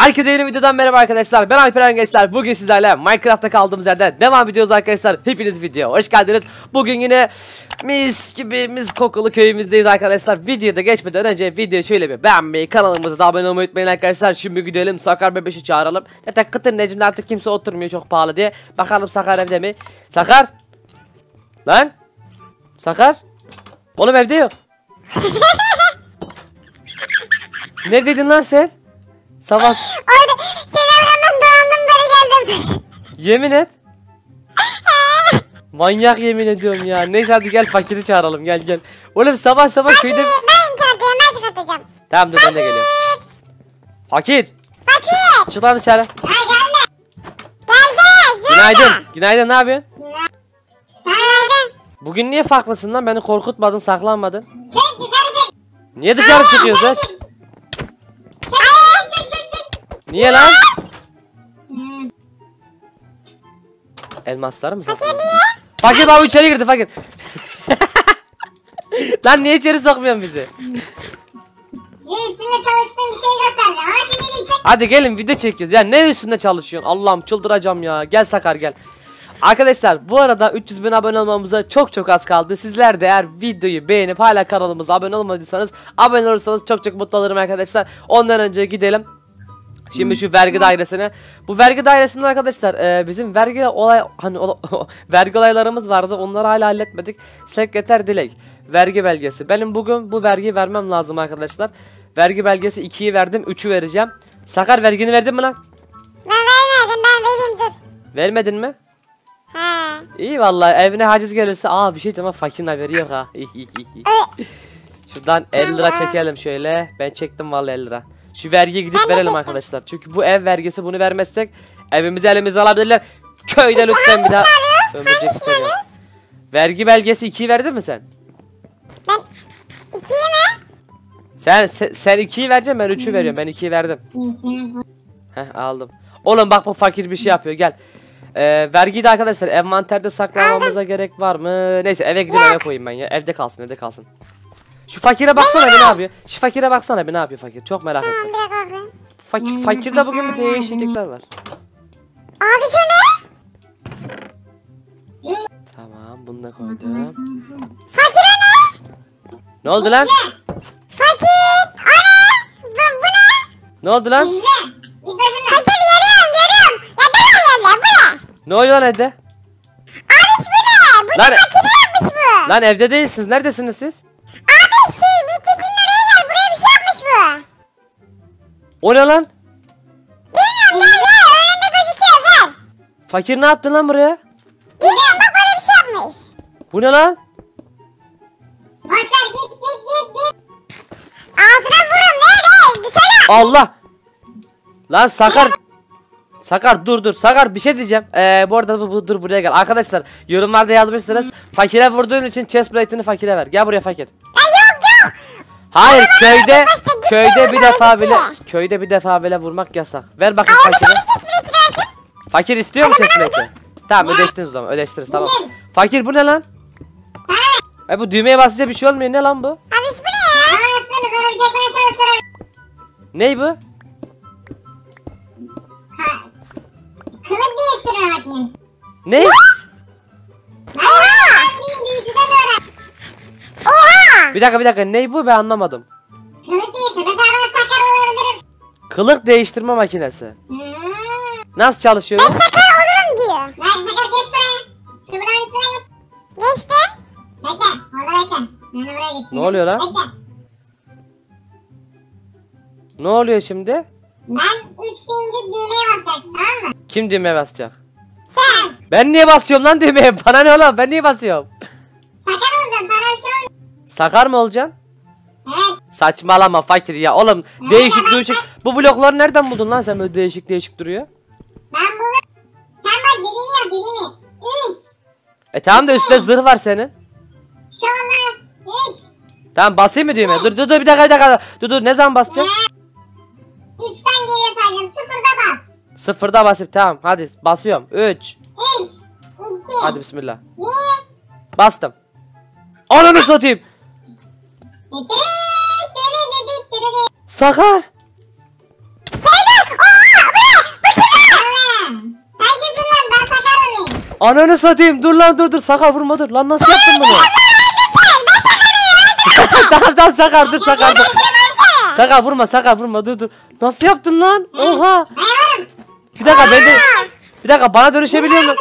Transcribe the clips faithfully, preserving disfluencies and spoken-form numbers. Herkese yeni videodan merhaba arkadaşlar. Ben Alperen gençler. Bugün sizlerle Minecraft'ta kaldığımız yerden devam ediyoruz arkadaşlar. Hepiniz videoya hoş geldiniz. Bugün yine mis gibi mis kokulu köyümüzdeyiz arkadaşlar. Videoda geçmeden önce videoyu şöyle bir beğenmeyi, kanalımıza da abone olmayı unutmayın arkadaşlar. Şimdi gidelim Sakar bebeşi çağıralım. Zaten kıtır Necim'de artık kimse oturmuyor çok pahalı diye. Bakalım Sakar evde mi? Sakar! Lan! Sakar! Oğlum evde yok. Neredeydin lan sen? Sabah. Orada seni aramam dolandım böyle geldim. Yemin et. Manyak yemin ediyorum ya. Neyse hadi gel Fakir'i çağıralım gel gel. Oğlum sabah sabah Fakir, köyde. Ben çağırıyorum ben kapatacağım. Tamam dur Fakir. Ben de geliyorum. Fakir. Fakir. Çık lan dışarı. Ay gelme. Geldi. Günaydın. Günaydın ne yapıyorsun? Günaydın. Bugün niye farklısın lan? Beni korkutmadın saklanmadın. Gel dışarı gel. Niye dışarı çıkıyorsun lan? Niye lan? Hmm. Elmasları mı saklıyorsun? Fakir abi içeri girdi Fakir. Lan niye içeri sokmuyorsun bizi? Ne üstünde çalıştığın bir şey gösterdi ama şimdi geçecek. Hadi gelin video çekiyoruz. Ya ne üstünde çalışıyorsun? Allah'ım çıldıracağım ya. Gel Sakar gel. Arkadaşlar bu arada üç yüz bin abone olmamıza çok çok az kaldı. Sizler de eğer videoyu beğenip hala kanalımıza abone olmadıysanız abone olursanız çok çok mutlu olurum arkadaşlar. Ondan önce gidelim. Şimdi şu vergi dairesine. Bu vergi dairesinde arkadaşlar e, bizim vergi olay hani o, o, vergi olaylarımız vardı. Onları hala halletmedik. Sekreter Dilek vergi belgesi. Benim bugün bu vergiyi vermem lazım arkadaşlar. Vergi belgesi ikiyi verdim, üçü vereceğim. Sakar vergini verdin mi lan? Ben vermedim, ben vereyim dur. Vermedin mi? Ha. İyi vallahi evine haciz gelirse aa bir şey ama fakirin haberi yok ha. Şuradan elli lira çekelim şöyle. Ben çektim vallahi elli lira. Şu vergiye gidip verelim arkadaşlar. Çünkü bu ev vergisi bunu vermezsek evimizi elimize alabilirler. Köyde lütfen bir daha ömürcek isterim. Vergi belgesi ikiyi verdin mi sen? Ben ikiyi mi? Sen sen, sen ikiyi vereceksin ben üçü veriyorum. Ben ikiyi verdim. Heh aldım. Oğlum bak bu fakir bir şey yapıyor gel. Ee, vergiyi de arkadaşlar envanterde saklamamıza gerek var mı? Neyse eve gidip eve koyayım ben ya. Evde kalsın evde kalsın. Şu fakire baksana bir ne yapıyor? Şu fakire baksana bir ne yapıyor fakir? Çok merak ettim. Fakir, fakirde bugün bir değişiklikler var. Abi şu ne? Tamam bunu da koydum. Fakire ne? Ne oldu lan? Fakir! Ana! Bu, bu ne? Ne oldu lan? Fakir görüyorum görüyorum. Ya daha yerler bu ne? Ne oluyor lan evde? Abi şu ne? Bu lan, da fakire yapmış bu. Lan evde değilsiniz. Neredesiniz siz? Abi şey Mittekin nereye gel buraya bir şey yapmış bu. O ne lan? Bilmiyorum gel gel önünde gözüküyor gel. Fakir ne yaptı lan buraya? Bilmiyorum bak böyle bir şey yapmış. Bu ne lan? Başlar git git git git. Ağzına vurun ne ne dışarı. Allah. Lan Sakar. Sakar dur dur Sakar bir şey diyeceğim. Ee, bu arada bu, bu dur buraya gel. Arkadaşlar yorumlarda yazmışsınız. Fakire vurduğun için chest plate'ini fakire ver. Gel buraya fakir. Ya yok yok. Hayır ya köyde köyde bir defa bile köyde bir defa bile vurmak yasak. Ver bakayım fakire. Fakir istiyor mu chest plate'i? Tamam ödeştiniz o zaman. Ödeştiriz tamam. Fakir bu ne lan? E bu düğmeye basınca bir şey olmuyor. Ne lan bu? Abi bu ne ya? Ney bu? Ne? Oha! Oha! Bir dakika bir dakika ne bu ben anlamadım. Kılık değiştirme Kılık değiştirme makinesi. Hmm. Nasıl çalışıyor? Ben Sakar olurum diyor. Ver Sakar geç şuraya. Şu buranın üstüne geç. Geçti. Bekle orada bekle. Ben de buraya geçeyim. Ne oluyor lan? Bekle. Ne oluyor şimdi? Ben üç deyince düğmeye basacaksın tamam mı? Kim düğmeye basacak? Sen. Ben niye basıyorum lan düğmeye? Bana ne oğlum? Ben niye basıyorum? Sakar olacaksın. Bana bir şey olacak. Sakar mı olacaksın? Evet. Saçmalama fakir ya. Oğlum evet, değişik ben değişik. Ben... Bu blokları nereden buldun lan sen böyle değişik değişik duruyor? Ben buldum. Sen bak birini yap birini. Üç. E tamam da üstte zırh var senin. Şu an üç. Tamam basayım mı düğmeye? Dur dur dur bir dakika bir dakika. Dur dur ne zaman basacağım? Üçten geriye sayacağım. Sıfırda bas. Sıfırda basıp tamam hadi basıyorum üç. üç, iki, hadi bismillah. bir. Bastım. Ananı satayım. Sakar. Sakar. Ananı satayım, dur lan dur dur Sakar vurma dur. Lan nasıl yaptın bunu? Tamam tamam Sakar dur Sakar dur. Sakar vurma Sakar vurma dur dur. Nasıl yaptın lan? Oha. Bir dakika ben de bir dakika bana dönüşebiliyor mu?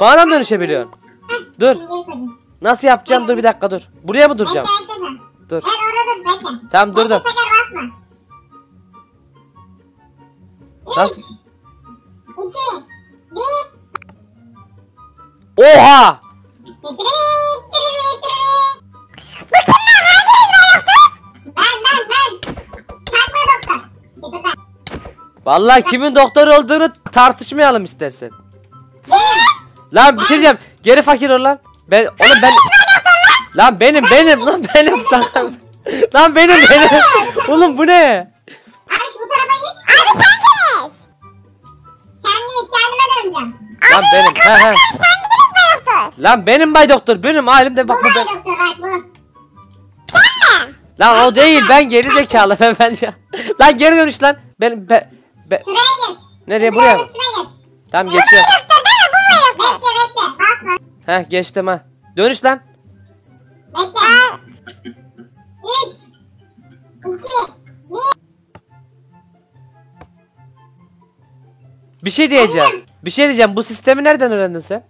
Bana mı dönüşebiliyorsun? Dur. Nasıl yapacağım? Dur bir dakika dur. Buraya mı duracağım? Dur. Tamam dur dur. Nasıl? Oha! Vallahi kimin doktor olduğunu tartışmayalım istersen. Lan bir şey diyeceğim. Geri fakir ol lan. Ben oğlum ben Lan benim benim lan benim Sakar. Lan benim benim. Oğlum bu ne? Abi bu tarafa geç. Abi sen gel. Kendi kendime döneceğim. Lan benim. He he. Sen gidiniz Bay Doktor. Lan benim Bay Doktor. Benim halimde bak bu. Bay Doktor bak bu. Sen mi? Lan o değil. Ben geri zekalı ben ben ya. Lan geri dönüş lan. Ben be. Şuraya geç. Nereye buraya mı? Tamam geçiyor. Heh geçtim ha. Dönüş lan. Bekle. üç iki bir. Bir şey diyeceğim. Bir şey diyeceğim. Bu sistemi nereden öğrendin sen?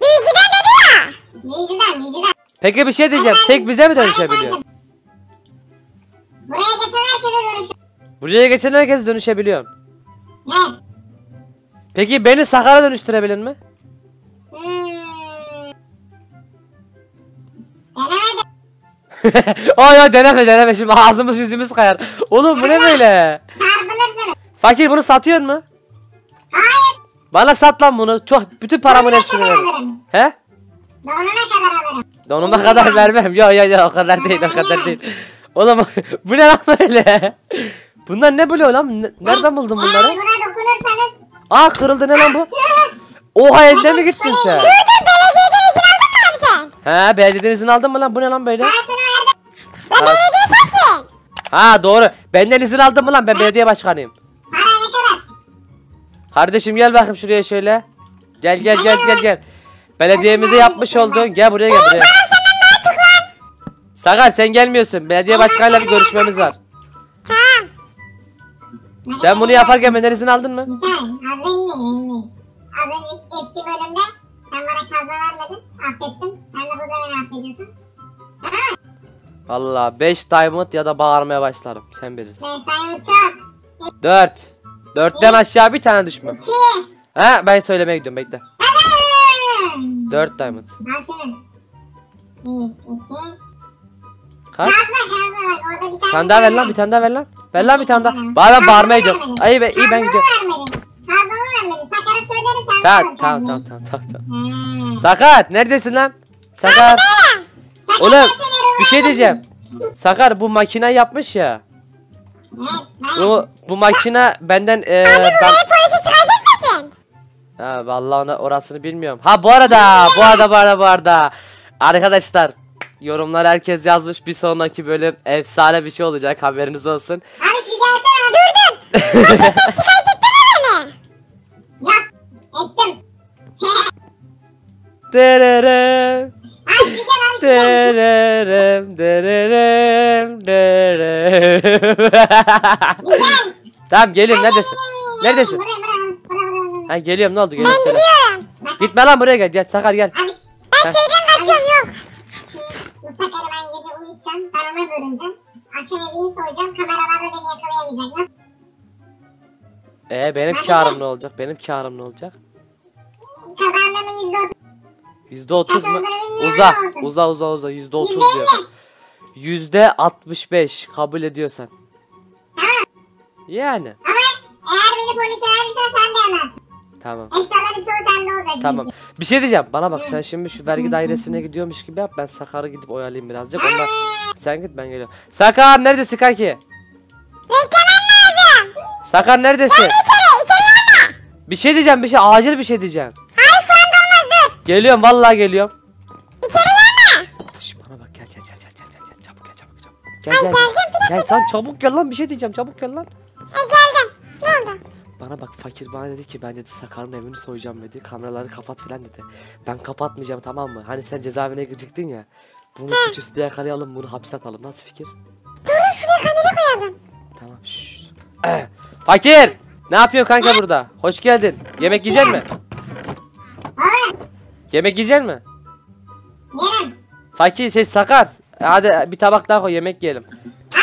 Büyücüden dedi ya. Büyücüden, büyücüden. Peki bir şey diyeceğim. Tek bize mi dönüşebiliyor? Buraya geçen herkese dönüşebiliyor. Buraya geçen herkese dönüşebiliyor. Ne? Peki beni Sakar'a dönüştürebilir mi? Ay ay deneme deneme şimdi ağzımız yüzümüz kayar. Oğlum bu ne böyle? Fakir bunu satıyor mu? Hayır. Bana sat lan bunu. Çok bütün paramın hepsini veririm. He? Donuna kadar alırım. Donuma kadar vermem. Yo yo yo o kadar değil o kadar değil. Oğlum bu ne lan böyle? Bunlar ne böyle lan? Nereden buldun bunları? Eğer buna dokunursanız. Aa kırıldı ne lan bu? Oha elde mi gittin sen? Dur dur belediyeden izin aldın mı abi sen? He belediyeden izin aldın mı lan? Bu ne lan böyle? Ha. Ha doğru. Benden izin aldın mı lan? Ben belediye başkanıyım. Kardeşim gel bakayım şuraya şöyle. Gel gel gel gel gel. Belediyemize yapmış oldun. Gel buraya gel buraya. Sakar sen gelmiyorsun. Belediye başkanıyla bir görüşmemiz var. Sen bunu yaparken benden izin aldın mı? Az önce eski bölümde sen bana kaza vermedin. Affettim. Sen de burada beni affediyorsun. Tamam. Valla beş diamond ya da bağırmaya başlarım. Sen bilirsin. dört. dörtten aşağı bir tane düşme. iki. He ben söylemeye gidiyorum bekle. dört diamond. Kaç? Bir tane daha ver lan bir tane daha ver lan. Ver lan bir tane daha. Ben bağırmaya gidiyorum. Ay be iyi ben gidiyorum. Tamam tamam tamam tamam. Sakar neredesin lan? Sakar. Oğlum. Bir şey diyeceğim. Sakar bu makina yapmış ya. Bu bu makina benden eee ben... Ha vallahi ona orasını bilmiyorum. Ha bu arada, bu arada bu arada bu arada arkadaşlar yorumlar herkes yazmış bir sonraki bölüm efsane bir şey olacak haberiniz olsun. Durdum. Derem derem derem. Tamam geliyorum neredesin? Neredesin? Ha geliyorum ne oldu geliyorum. Ben gidiyorum. Gitme lan buraya gel. Gel Sakar gel. Abi ben köyden kaçıyorum yok. Sakar'ı ben gece uyutacağım. Parama bölüneceğim. Akşam evini soyacağım. Kameralarda beni yakalayamayacaklar. Eee benim karım ne olacak? Benim karım ne olacak? Kazanmanın yüzde otuz. Yüzde otuz mu? Uza, uza, uza, uza. Yüzde otuz diyor. Yüzde altmış beş kabul ediyorsan. Tamam. Yani. Ama eğer beni polise verirsen sen de ama. Tamam. Eşyaların çoğu sende olacak. Tamam. Bir şey diyeceğim. Bana bak sen şimdi şu vergi dairesine gidiyormuş gibi yap. Ben Sakar'ı gidip oyalayayım birazcık. Onlar... Sen git ben geliyorum. Sakar neredesin kanki? Beklemem lazım. Sakar neredesin? Ben içeri, içeri olma. Bir şey diyeceğim, bir şey acil bir şey diyeceğim. Geliyorum vallahi geliyorum. İçeri gelme. Şş bana bak gel gel gel gel gel gel çabuk gel çabuk çabuk. Gel gel. Gel sen çabuk gel lan bir şey diyeceğim çabuk gel lan. Ay geldim. Ne oldu? bana bak, Fakir bana dedi ki ben dedi Sakar'ın evini soyacağım dedi. Kameraları kapat falan dedi. Ben kapatmayacağım, tamam mı? Hani sen cezaevine girecektin ya. Bunu suçüstü yakalayalım, bunu hapse atalım. Nasıl fikir? Dur şuraya kamera koyalım. Tamam. Şşş. Fakir! Ne yapıyorsun kanka burada? Hoş geldin. Yemek yiyecek mi? Yemek yiyecek mi? Yerim. Fakir ses Sakar. Hadi bir tabak daha koy, yemek yiyelim. Abi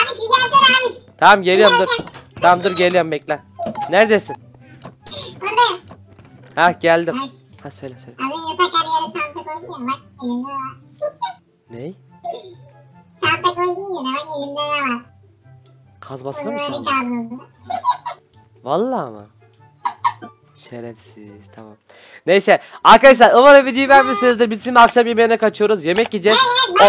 bir gelsene abi. Tamam geliyorum, dur. Tamam dur geliyorum, bekle. Neredesin? Buradayım. Ha geldim. Ay. Ha söyle söyle. Abi yatak her yere çanta koydum ya, bak elimde var. Ney? Çanta koydum ya, bak elimde ne var? Kazmasına mı çaldın? Vallahi mı? Şerefsiz, tamam. Neyse arkadaşlar, umarım videoyu beğenmişsinizdir. Biz şimdi akşam yemeğine kaçıyoruz, yemek yiyeceğiz. O,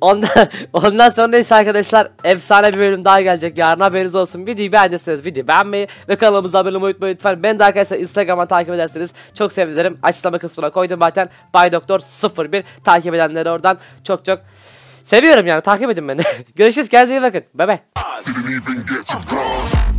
ondan, ondan sonra neyse arkadaşlar, efsane bir bölüm daha gelecek yarın, haberiniz olsun. Videoyu beğendiyseniz videoyu beğenmeyi ve kanalımıza abone olmayı unutmayın lütfen. Ben de arkadaşlar Instagram'a takip ederseniz çok sevinirim. Açıklama kısmına koydum zaten, Bay Doktor sıfır bir takip edenleri oradan çok çok seviyorum yani, takip edin beni. Görüşürüz, kendinize iyi bakın, bye bye.